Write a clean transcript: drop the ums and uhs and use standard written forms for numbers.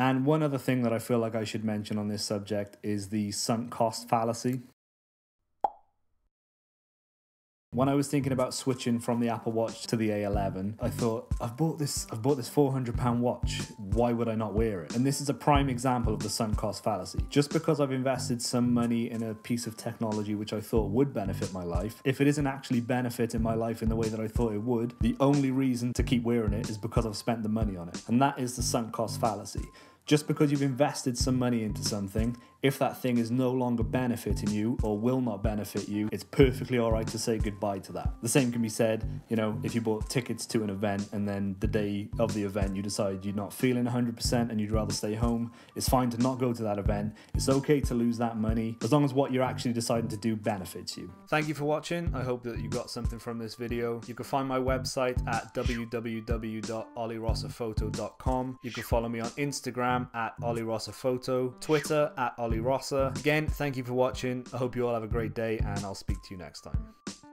And one other thing that I feel like I should mention on this subject is the sunk cost fallacy. When I was thinking about switching from the Apple Watch to the A11, I thought, I've bought this £400 watch, why would I not wear it? And this is a prime example of the sunk cost fallacy. Just because I've invested some money in a piece of technology which I thought would benefit my life, if it isn't actually benefiting my life in the way that I thought it would, the only reason to keep wearing it is because I've spent the money on it. And that is the sunk cost fallacy. Just because you've invested some money into something, if that thing is no longer benefiting you or will not benefit you, it's perfectly all right to say goodbye to that. The same can be said, you know, if you bought tickets to an event and then the day of the event you decide you're not feeling 100% and you'd rather stay home, it's fine to not go to that event. It's okay to lose that money as long as what you're actually deciding to do benefits you. Thank you for watching. I hope that you got something from this video. You can find my website at www.ollierosserphoto.com. You can follow me on Instagram at ollierosserphoto, Twitter at Ollie Rosser. Again, thank you for watching. I hope you all have a great day and I'll speak to you next time.